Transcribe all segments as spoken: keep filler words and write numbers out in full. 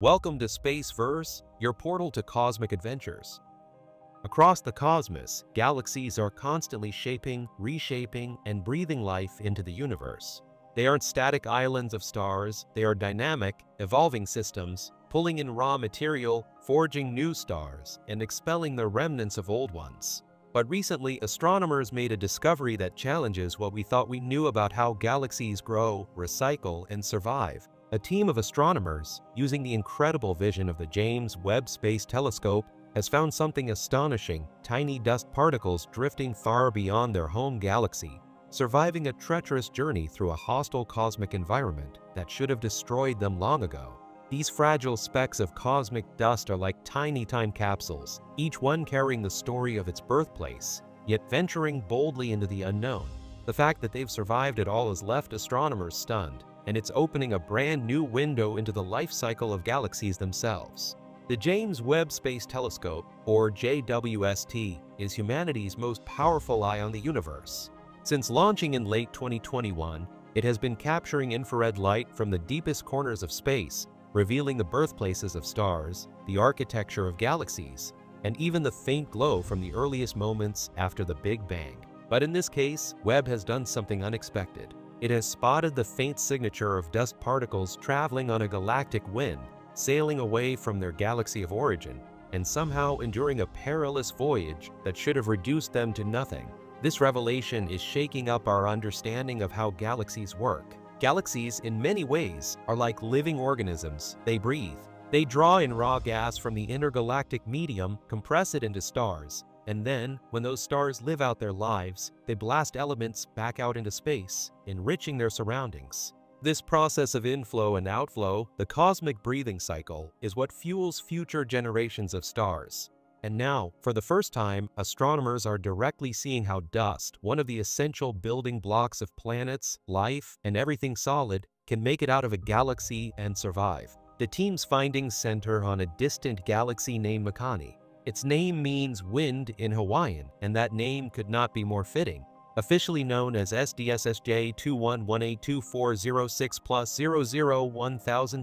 Welcome to SpaceVerse, your portal to cosmic adventures. Across the cosmos, galaxies are constantly shaping, reshaping, and breathing life into the universe. They aren't static islands of stars, they are dynamic, evolving systems, pulling in raw material, forging new stars, and expelling the remnants of old ones. But recently, astronomers made a discovery that challenges what we thought we knew about how galaxies grow, recycle, and survive. A team of astronomers, using the incredible vision of the James Webb Space Telescope, has found something astonishing: tiny dust particles drifting far beyond their home galaxy, surviving a treacherous journey through a hostile cosmic environment that should have destroyed them long ago. These fragile specks of cosmic dust are like tiny time capsules, each one carrying the story of its birthplace, yet venturing boldly into the unknown. The fact that they've survived it all has left astronomers stunned, and it's opening a brand new window into the life cycle of galaxies themselves. The James Webb Space Telescope, or J W S T, is humanity's most powerful eye on the universe. Since launching in late twenty twenty-one, it has been capturing infrared light from the deepest corners of space, revealing the birthplaces of stars, the architecture of galaxies, and even the faint glow from the earliest moments after the Big Bang. But in this case, Webb has done something unexpected. It has spotted the faint signature of dust particles traveling on a galactic wind, sailing away from their galaxy of origin, and somehow enduring a perilous voyage that should have reduced them to nothing. This revelation is shaking up our understanding of how galaxies work. Galaxies, in many ways, are like living organisms. They breathe. They draw in raw gas from the intergalactic medium, compress it into stars, and then, when those stars live out their lives, they blast elements back out into space, enriching their surroundings. This process of inflow and outflow, the cosmic breathing cycle, is what fuels future generations of stars. And now, for the first time, astronomers are directly seeing how dust, one of the essential building blocks of planets, life, and everything solid, can make it out of a galaxy and survive. The team's findings center on a distant galaxy named Makani. Its name means wind in Hawaiian, and that name could not be more fitting. Officially known as S D S S J two one one eight two four zero six plus zero zero one seven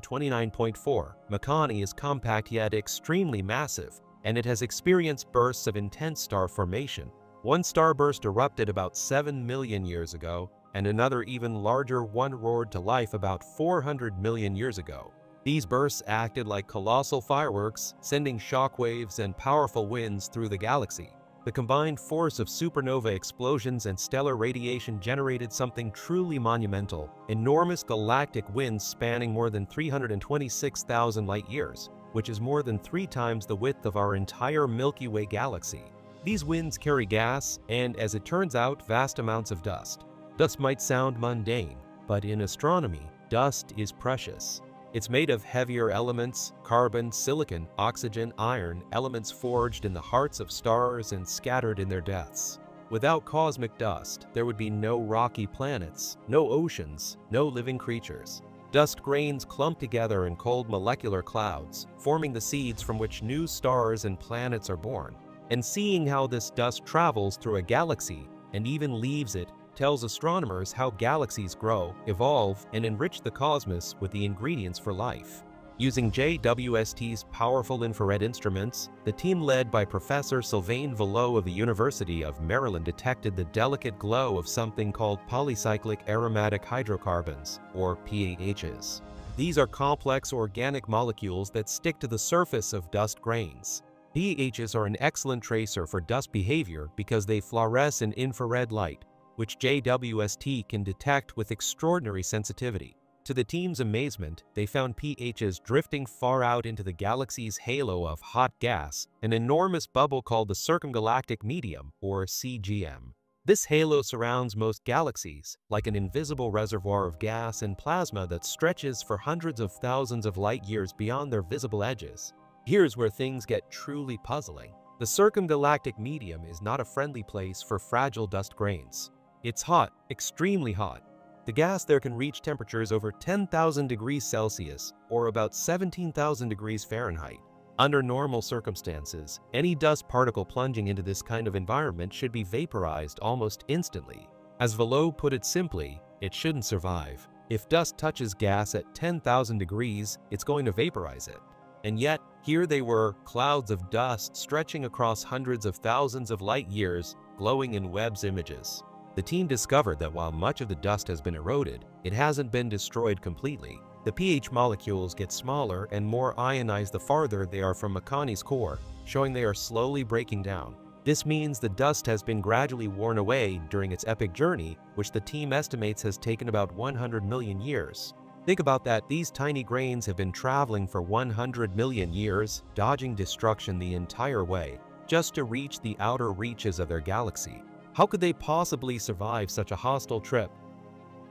two nine point four, Makani is compact yet extremely massive, and it has experienced bursts of intense star formation. One starburst erupted about seven million years ago, and another even larger one roared to life about four hundred million years ago. These bursts acted like colossal fireworks, sending shockwaves and powerful winds through the galaxy. The combined force of supernova explosions and stellar radiation generated something truly monumental: enormous galactic winds spanning more than three hundred twenty-six thousand light-years, which is more than three times the width of our entire Milky Way galaxy. These winds carry gas and, as it turns out, vast amounts of dust. Dust might sound mundane, but in astronomy, dust is precious. It's made of heavier elements: carbon, silicon, oxygen, iron, elements forged in the hearts of stars and scattered in their depths. Without cosmic dust, there would be no rocky planets, no oceans, no living creatures. Dust grains clump together in cold molecular clouds, forming the seeds from which new stars and planets are born. And seeing how this dust travels through a galaxy, and even leaves it, tells astronomers how galaxies grow, evolve, and enrich the cosmos with the ingredients for life. Using J W S T's powerful infrared instruments, the team led by Professor Sylvain Veilleux of the University of Maryland detected the delicate glow of something called polycyclic aromatic hydrocarbons, or P A Hs. These are complex organic molecules that stick to the surface of dust grains. P A Hs are an excellent tracer for dust behavior because they fluoresce in infrared light, which J W S T can detect with extraordinary sensitivity. To the team's amazement, they found P A Hs drifting far out into the galaxy's halo of hot gas, an enormous bubble called the Circumgalactic Medium, or C G M. This halo surrounds most galaxies, like an invisible reservoir of gas and plasma that stretches for hundreds of thousands of light-years beyond their visible edges. Here's where things get truly puzzling. The Circumgalactic Medium is not a friendly place for fragile dust grains. It's hot, extremely hot. The gas there can reach temperatures over ten thousand degrees Celsius, or about seventeen thousand degrees Fahrenheit. Under normal circumstances, any dust particle plunging into this kind of environment should be vaporized almost instantly. As Veilleux put it simply, it shouldn't survive. If dust touches gas at ten thousand degrees, it's going to vaporize it. And yet, here they were, clouds of dust stretching across hundreds of thousands of light years, glowing in Webb's images. The team discovered that while much of the dust has been eroded, it hasn't been destroyed completely. The pH molecules get smaller and more ionized the farther they are from Makani's core, showing they are slowly breaking down. This means the dust has been gradually worn away during its epic journey, which the team estimates has taken about one hundred million years. Think about that. These tiny grains have been traveling for one hundred million years, dodging destruction the entire way, just to reach the outer reaches of their galaxy. How could they possibly survive such a hostile trip?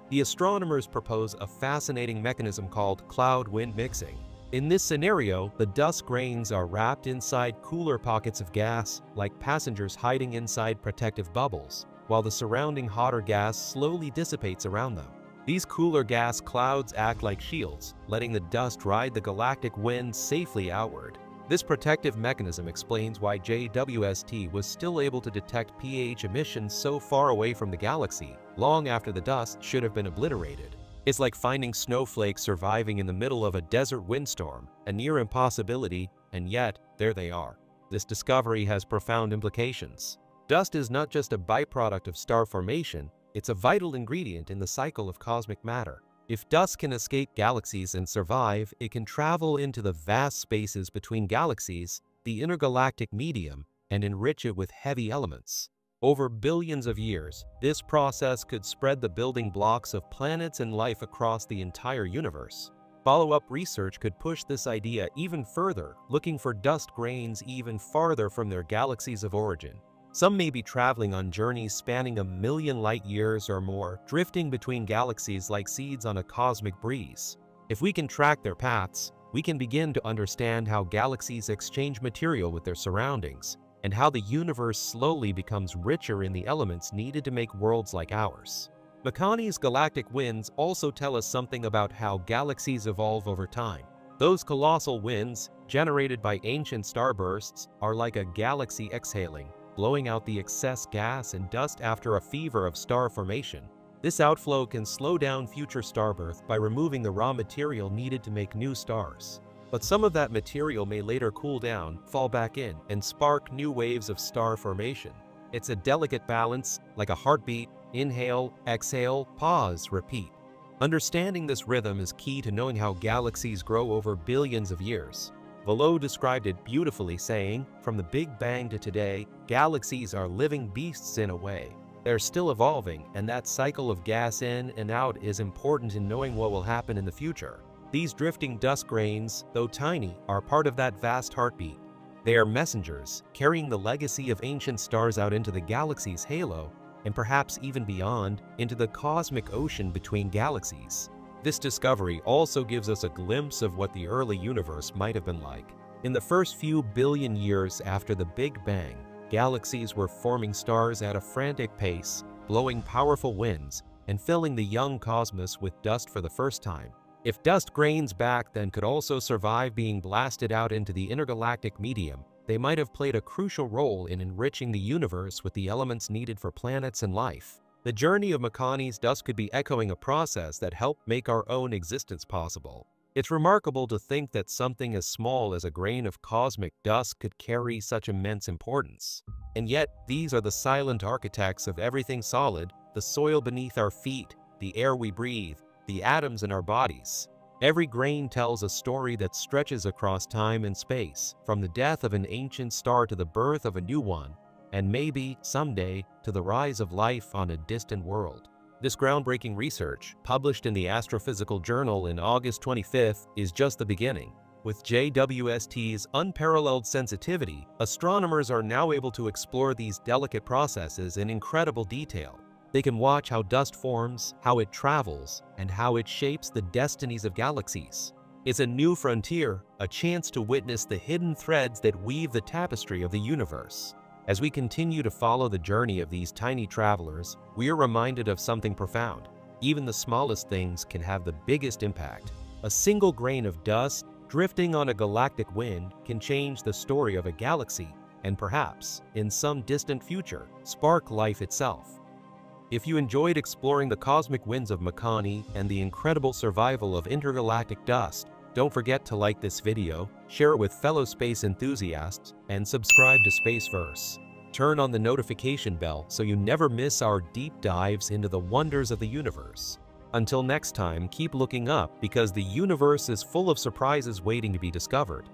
The astronomers propose a fascinating mechanism called cloud-wind mixing. In this scenario, the dust grains are wrapped inside cooler pockets of gas, like passengers hiding inside protective bubbles, while the surrounding hotter gas slowly dissipates around them. These cooler gas clouds act like shields, letting the dust ride the galactic wind safely outward. This protective mechanism explains why J W S T was still able to detect pH emissions so far away from the galaxy, long after the dust should have been obliterated. It's like finding snowflakes surviving in the middle of a desert windstorm, a near impossibility, and yet, there they are. This discovery has profound implications. Dust is not just a byproduct of star formation, it's a vital ingredient in the cycle of cosmic matter. If dust can escape galaxies and survive, it can travel into the vast spaces between galaxies, the intergalactic medium, and enrich it with heavy elements. Over billions of years, this process could spread the building blocks of planets and life across the entire universe. Follow-up research could push this idea even further, looking for dust grains even farther from their galaxies of origin. Some may be traveling on journeys spanning a million light years or more, drifting between galaxies like seeds on a cosmic breeze. If we can track their paths, we can begin to understand how galaxies exchange material with their surroundings, and how the universe slowly becomes richer in the elements needed to make worlds like ours. Makani's galactic winds also tell us something about how galaxies evolve over time. Those colossal winds, generated by ancient starbursts, are like a galaxy exhaling, blowing out the excess gas and dust after a fever of star formation. This outflow can slow down future starbirth by removing the raw material needed to make new stars. But some of that material may later cool down, fall back in, and spark new waves of star formation. It's a delicate balance, like a heartbeat: inhale, exhale, pause, repeat. Understanding this rhythm is key to knowing how galaxies grow over billions of years. Veilleux described it beautifully, saying, "From the Big Bang to today, galaxies are living beasts in a way. They're still evolving, and that cycle of gas in and out is important in knowing what will happen in the future." These drifting dust grains, though tiny, are part of that vast heartbeat. They are messengers, carrying the legacy of ancient stars out into the galaxy's halo, and perhaps even beyond, into the cosmic ocean between galaxies. This discovery also gives us a glimpse of what the early universe might have been like. In the first few billion years after the Big Bang, galaxies were forming stars at a frantic pace, blowing powerful winds, and filling the young cosmos with dust for the first time. If dust grains back then could also survive being blasted out into the intergalactic medium, they might have played a crucial role in enriching the universe with the elements needed for planets and life. The journey of Makani's dust could be echoing a process that helped make our own existence possible. It's remarkable to think that something as small as a grain of cosmic dust could carry such immense importance. And yet, these are the silent architects of everything solid: the soil beneath our feet, the air we breathe, the atoms in our bodies. Every grain tells a story that stretches across time and space, from the death of an ancient star to the birth of a new one, and maybe, someday, to the rise of life on a distant world. This groundbreaking research, published in the Astrophysical Journal in August twenty-fifth, is just the beginning. With J W S T's unparalleled sensitivity, astronomers are now able to explore these delicate processes in incredible detail. They can watch how dust forms, how it travels, and how it shapes the destinies of galaxies. It's a new frontier, a chance to witness the hidden threads that weave the tapestry of the universe. As we continue to follow the journey of these tiny travelers, we are reminded of something profound. Even the smallest things can have the biggest impact. A single grain of dust, drifting on a galactic wind, can change the story of a galaxy, and perhaps, in some distant future, spark life itself. If you enjoyed exploring the cosmic winds of Makani and the incredible survival of intergalactic dust, don't forget to like this video, share it with fellow space enthusiasts, and subscribe to SpaceVerse. Turn on the notification bell so you never miss our deep dives into the wonders of the universe. Until next time, keep looking up because the universe is full of surprises waiting to be discovered.